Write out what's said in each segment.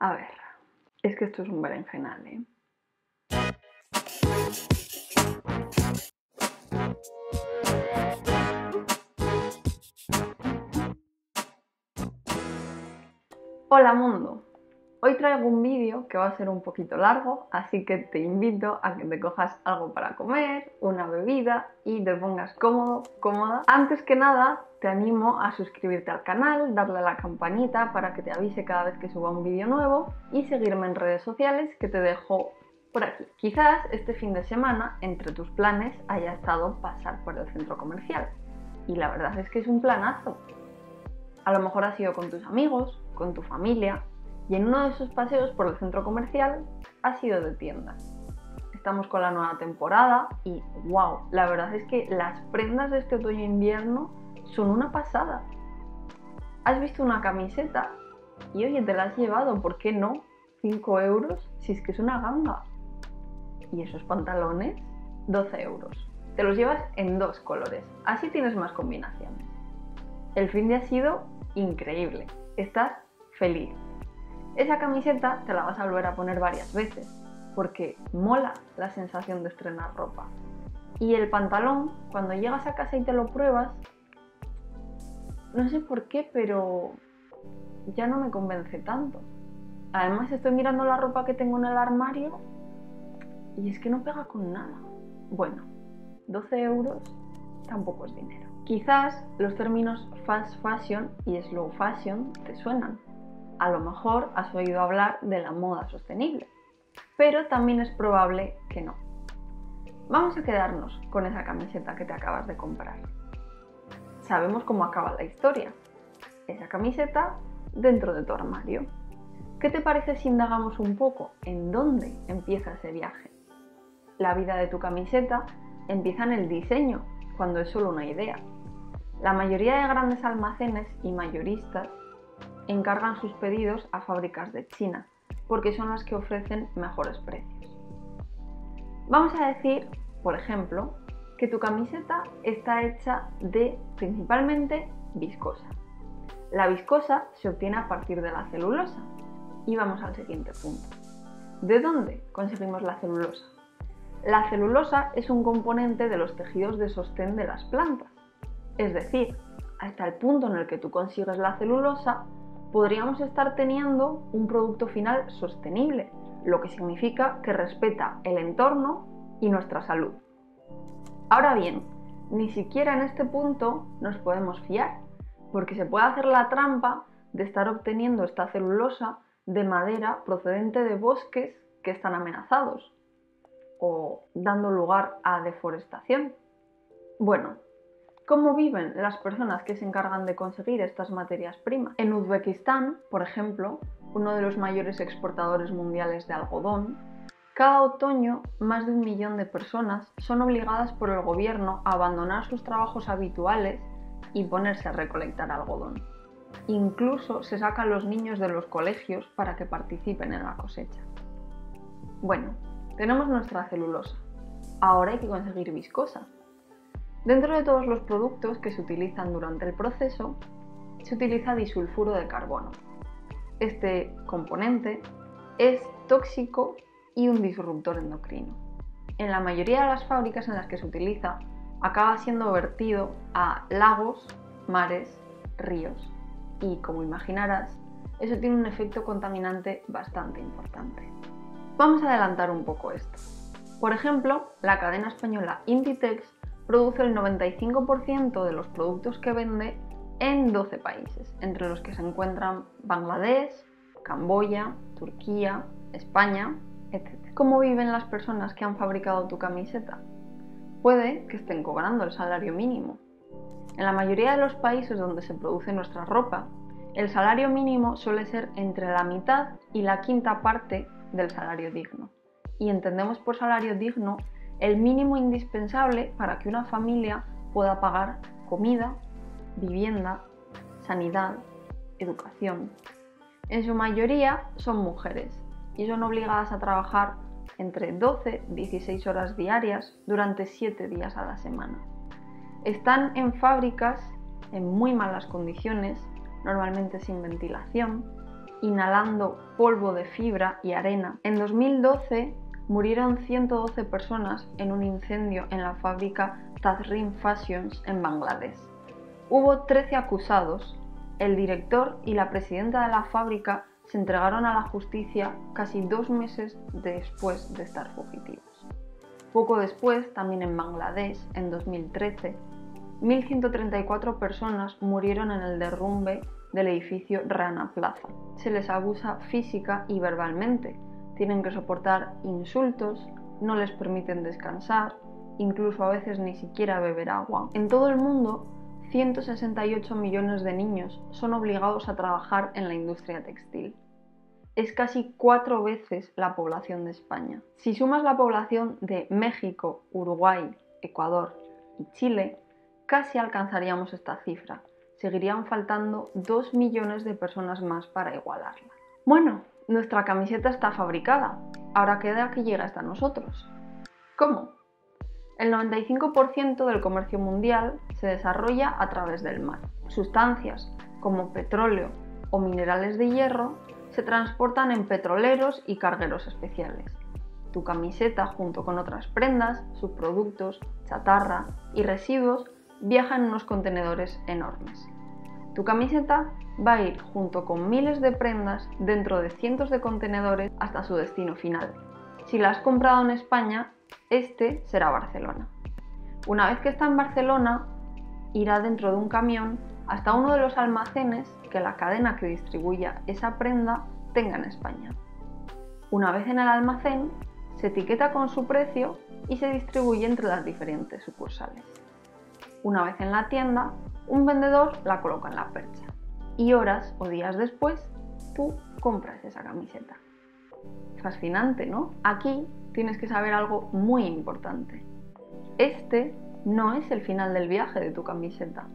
A ver, es que esto es un berenjenal, ¿eh? Hola mundo, hoy traigo un vídeo que va a ser un poquito largo, así que te invito a que te cojas algo para comer, una bebida y te pongas cómodo, cómoda. Antes que nada te animo a suscribirte al canal, darle a la campanita para que te avise cada vez que suba un vídeo nuevo y seguirme en redes sociales que te dejo por aquí. Quizás este fin de semana entre tus planes haya estado pasar por el centro comercial y la verdad es que es un planazo. A lo mejor has ido con tus amigos, con tu familia, y en uno de esos paseos por el centro comercial has ido de tiendas. Estamos con la nueva temporada y wow, la verdad es que las prendas de este otoño e invierno son una pasada. Has visto una camiseta y oye, te la has llevado, ¿por qué no? 5 euros, si es que es una ganga. Y esos pantalones, 12 euros. Te los llevas en 2 colores, así tienes más combinaciones. El fin de ha sido increíble, estás feliz. Esa camiseta te la vas a volver a poner varias veces porque mola la sensación de estrenar ropa. Y el pantalón, cuando llegas a casa y te lo pruebas, no sé por qué, pero ya no me convence tanto. Además estoy mirando la ropa que tengo en el armario y es que no pega con nada. Bueno, 12 euros tampoco es dinero. Quizás los términos fast fashion y slow fashion te suenan. A lo mejor has oído hablar de la moda sostenible, pero también es probable que no. Vamos a quedarnos con esa camiseta que te acabas de comprar. Sabemos cómo acaba la historia. Esa camiseta dentro de tu armario. ¿Qué te parece si indagamos un poco en dónde empieza ese viaje? La vida de tu camiseta empieza en el diseño, cuando es solo una idea. La mayoría de grandes almacenes y mayoristas encargan sus pedidos a fábricas de China porque son las que ofrecen mejores precios. Vamos a decir, por ejemplo, que tu camiseta está hecha de principalmente viscosa. La viscosa se obtiene a partir de la celulosa. Y vamos al siguiente punto. ¿De dónde conseguimos la celulosa? La celulosa es un componente de los tejidos de sostén de las plantas. Es decir, hasta el punto en el que tú consigues la celulosa, podríamos estar teniendo un producto final sostenible, lo que significa que respeta el entorno y nuestra salud. Ahora bien, ni siquiera en este punto nos podemos fiar, porque se puede hacer la trampa de estar obteniendo esta celulosa de madera procedente de bosques que están amenazados o dando lugar a deforestación. Bueno, ¿cómo viven las personas que se encargan de conseguir estas materias primas? En Uzbekistán, por ejemplo, uno de los mayores exportadores mundiales de algodón, cada otoño más de 1 millón de personas son obligadas por el gobierno a abandonar sus trabajos habituales y ponerse a recolectar algodón. Incluso se sacan los niños de los colegios para que participen en la cosecha. Bueno, tenemos nuestra celulosa. Ahora hay que conseguir viscosa. Dentro de todos los productos que se utilizan durante el proceso, se utiliza disulfuro de carbono. Este componente es tóxico y un disruptor endocrino. En la mayoría de las fábricas en las que se utiliza, acaba siendo vertido a lagos, mares, ríos. Y como imaginarás, eso tiene un efecto contaminante bastante importante. Vamos a adelantar un poco esto. Por ejemplo, la cadena española Inditex produce el 95% de los productos que vende en 12 países, entre los que se encuentran Bangladesh, Camboya, Turquía, España, etc. ¿Cómo viven las personas que han fabricado tu camiseta? Puede que estén cobrando el salario mínimo. En la mayoría de los países donde se produce nuestra ropa, el salario mínimo suele ser entre la mitad y la quinta parte del salario digno. Y entendemos por salario digno el mínimo indispensable para que una familia pueda pagar comida, vivienda, sanidad, educación. En su mayoría son mujeres y son obligadas a trabajar entre 12 y 16 horas diarias durante 7 días a la semana. Están en fábricas en muy malas condiciones, normalmente sin ventilación, inhalando polvo de fibra y arena. En 2012 murieron 112 personas en un incendio en la fábrica Tazrim Fashions en Bangladesh. Hubo 13 acusados. El director y la presidenta de la fábrica se entregaron a la justicia casi 2 meses después de estar fugitivos. Poco después, también en Bangladesh, en 2013, 1.134 personas murieron en el derrumbe del edificio Rana Plaza. Se les abusa física y verbalmente, tienen que soportar insultos, no les permiten descansar, incluso a veces ni siquiera beber agua. En todo el mundo, 168 millones de niños son obligados a trabajar en la industria textil. Es casi 4 veces la población de España. Si sumas la población de México, Uruguay, Ecuador y Chile, casi alcanzaríamos esta cifra. Seguirían faltando 2 millones de personas más para igualarla. Bueno, nuestra camiseta está fabricada. Ahora queda que llegue hasta nosotros. ¿Cómo? El 95% del comercio mundial se desarrolla a través del mar. Sustancias como petróleo o minerales de hierro se transportan en petroleros y cargueros especiales. Tu camiseta, junto con otras prendas, subproductos, chatarra y residuos, viaja en unos contenedores enormes. Tu camiseta va a ir junto con miles de prendas dentro de cientos de contenedores hasta su destino final. Si la has comprado en España, este será Barcelona. Una vez que está en Barcelona, irá dentro de un camión hasta uno de los almacenes que la cadena que distribuya esa prenda tenga en España. Una vez en el almacén, se etiqueta con su precio y se distribuye entre las diferentes sucursales. Una vez en la tienda, un vendedor la coloca en la percha y horas o días después tú compras esa camiseta. Fascinante, ¿no? Aquí tienes que saber algo muy importante. Este no es el final del viaje de tu camiseta.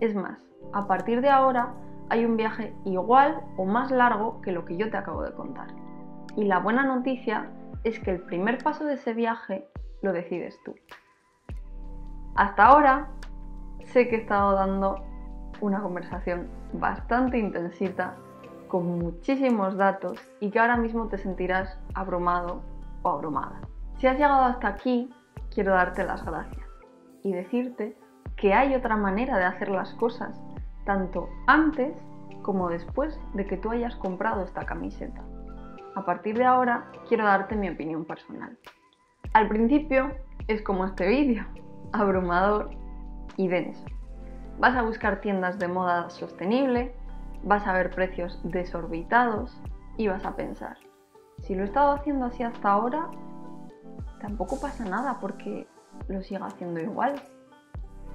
Es más, a partir de ahora hay un viaje igual o más largo que lo que yo te acabo de contar. Y la buena noticia es que el primer paso de ese viaje lo decides tú. Hasta ahora sé que he estado dando una conversación bastante intensita, con muchísimos datos y que ahora mismo te sentirás abrumado o abrumada. Si has llegado hasta aquí, quiero darte las gracias y decirte que hay otra manera de hacer las cosas, tanto antes como después de que tú hayas comprado esta camiseta. A partir de ahora, quiero darte mi opinión personal. Al principio es como este vídeo, abrumador y denso. Vas a buscar tiendas de moda sostenible, vas a ver precios desorbitados y vas a pensar, si lo he estado haciendo así hasta ahora, tampoco pasa nada porque lo sigo haciendo igual,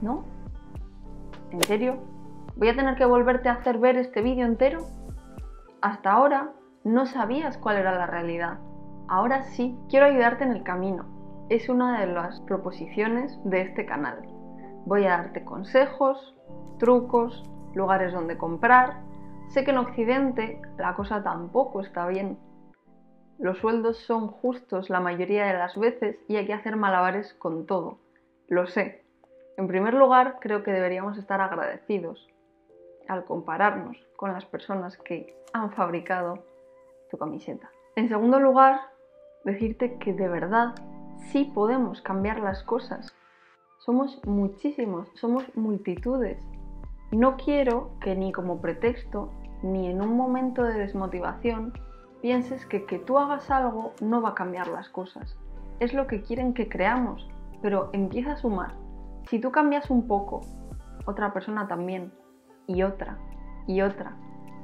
¿no? ¿En serio? ¿Voy a tener que volverte a hacer ver este vídeo entero? Hasta ahora no sabías cuál era la realidad. Ahora sí, quiero ayudarte en el camino. Es una de las proposiciones de este canal. Voy a darte consejos, trucos, lugares donde comprar. Sé que en Occidente la cosa tampoco está bien. Los sueldos son justos la mayoría de las veces y hay que hacer malabares con todo. Lo sé. En primer lugar, creo que deberíamos estar agradecidos al compararnos con las personas que han fabricado tu camiseta. En segundo lugar, decirte que de verdad sí podemos cambiar las cosas. Somos muchísimos, somos multitudes. No quiero que ni como pretexto, ni en un momento de desmotivación, pienses que tú hagas algo no va a cambiar las cosas. Es lo que quieren que creamos, pero empieza a sumar. Si tú cambias un poco, otra persona también, y otra, y otra.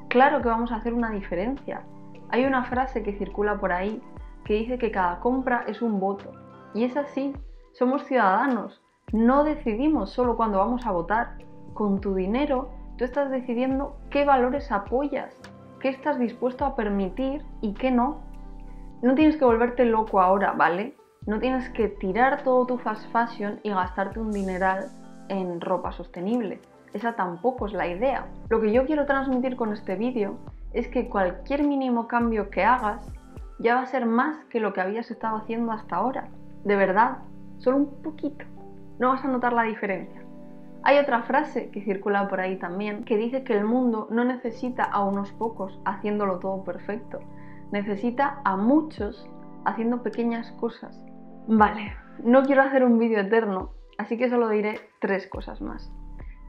Claro que vamos a hacer una diferencia. Hay una frase que circula por ahí que dice que cada compra es un voto. Y es así, somos ciudadanos. No decidimos solo cuando vamos a votar. Con tu dinero, tú estás decidiendo qué valores apoyas, qué estás dispuesto a permitir y qué no. No tienes que volverte loco ahora, ¿vale? No tienes que tirar todo tu fast fashion y gastarte un dineral en ropa sostenible. Esa tampoco es la idea. Lo que yo quiero transmitir con este vídeo es que cualquier mínimo cambio que hagas ya va a ser más que lo que habías estado haciendo hasta ahora. De verdad, solo un poquito. No vas a notar la diferencia. Hay otra frase que circula por ahí también, que dice que el mundo no necesita a unos pocos haciéndolo todo perfecto, necesita a muchos haciendo pequeñas cosas. Vale, no quiero hacer un vídeo eterno, así que solo diré tres cosas más.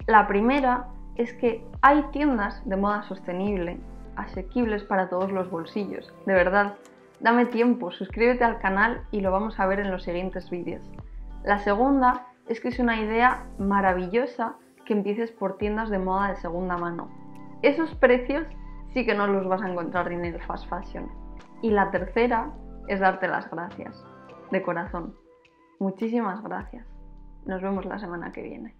La primera es que hay tiendas de moda sostenible, asequibles para todos los bolsillos. De verdad, dame tiempo, suscríbete al canal y lo vamos a ver en los siguientes vídeos. La segunda es que es una idea maravillosa que empieces por tiendas de moda de segunda mano. Esos precios sí que no los vas a encontrar en el fast fashion. Y la tercera es darte las gracias, de corazón. Muchísimas gracias. Nos vemos la semana que viene.